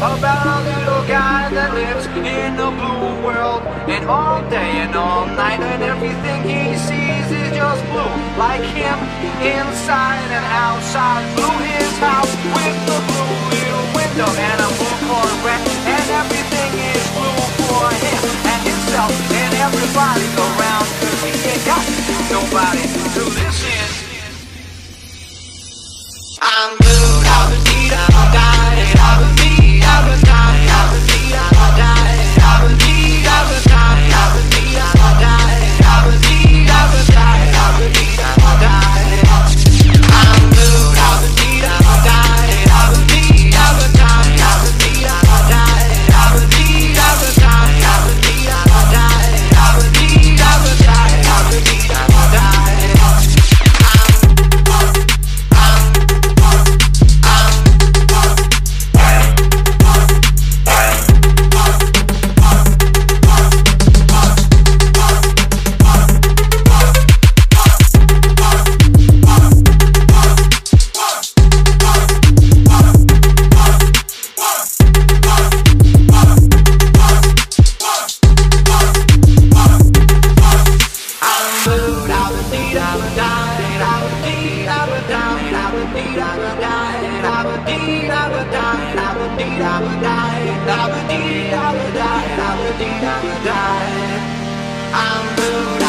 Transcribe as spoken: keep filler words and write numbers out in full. about a little guy that lives in a blue world, and all day and all night, and everything he sees is just blue. Like him, inside and outside, blew his house with a blue little window and a blue Corvette, and everything is blue for him and himself and everybody around, 'cause he ain't got nobody to listen. I'm blue, I was need I died, I was need I was dying, I was need I died, I was need I was dying, I was need I died, I was need I was dying, I was need I died. I'm blue, I was need I died, I was need I was dying, I was need I died, I was need I was dying, I was need I died, I was need I was dying, I was need I died. I would die, I would die, I would die, I would die. I'm blue.